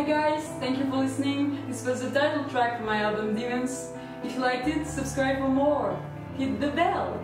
Hi guys, thank you for listening. This was the title track from my album Demons. If you liked it, subscribe for more. Hit the bell!